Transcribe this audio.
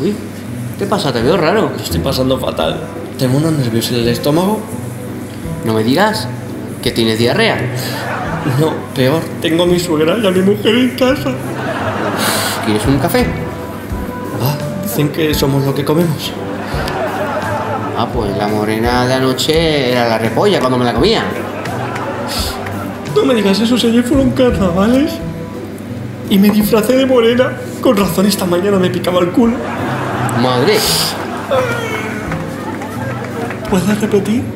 Uy, ¿qué pasa? ¿Te veo raro? Lo estoy pasando fatal. Tengo unos nervios en el estómago. No me digas que tienes diarrea. No, peor. Tengo a mi suegra y a mi mujer en casa. ¿Quieres un café? Ah, dicen que somos lo que comemos. Ah, pues la morena de anoche era la repolla cuando me la comía. No me digas eso, si ayer fueron carnavales. Y me disfracé de morena. Con razón esta mañana me picaba el culo. Madre. ¿Puedes repetir?